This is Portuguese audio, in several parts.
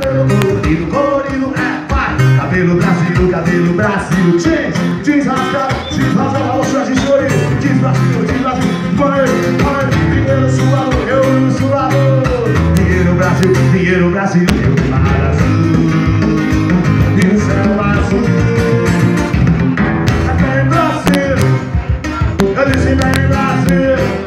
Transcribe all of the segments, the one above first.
cabelo colorido, colorido é pai. Cabelo Brasil, jeans, jeans rasgado, jeans rasgado, roxa de chorinho, jeans Brasil, vai, dinheiro suado, eu no suado. Dinheiro Brasil, eu mar azul, e o céu azul. É bem Brasil, eu disse bem Brasil.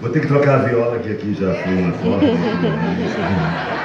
Vou ter que trocar a viola que aqui já foi uma forma.